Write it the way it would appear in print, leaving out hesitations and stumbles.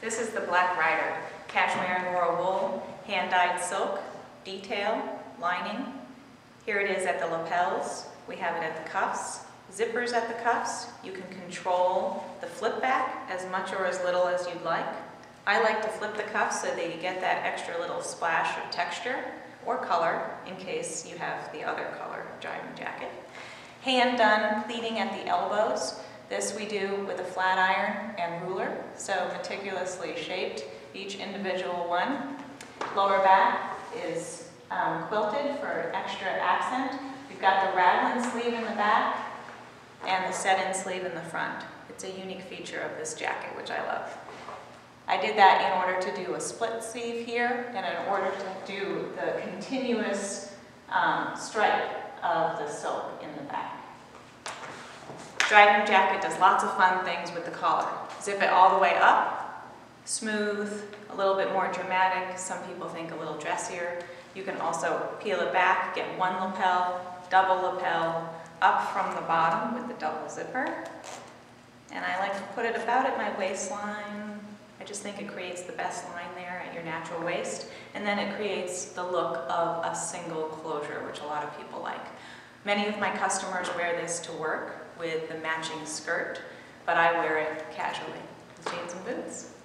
This is the Black Rider, cashmere and Laurel wool, hand-dyed silk, detail, lining. Here it is at the lapels, we have it at the cuffs, zippers at the cuffs. You can control the flip back as much or as little as you'd like. I like to flip the cuffs so that you get that extra little splash of texture or color in case you have the other color driving jacket. Hand done pleating at the elbows. This we do with a flat iron and ruler, so meticulously shaped, each individual one. Lower back is quilted for extra accent. We've got the raglan sleeve in the back and the set-in sleeve in the front. It's a unique feature of this jacket, which I love. I did that in order to do a split sleeve here and in order to do the continuous stripe of the silk in the back. Driving jacket does lots of fun things with the collar. Zip it all the way up, smooth, a little bit more dramatic, some people think a little dressier. You can also peel it back, get one lapel, double lapel, up from the bottom with the double zipper. And I like to put it about at my waistline. I just think it creates the best line there at your natural waist. And then it creates the look of a single closure, which a lot of people like. Many of my customers wear this to work with the matching skirt, but I wear it casually with jeans and boots.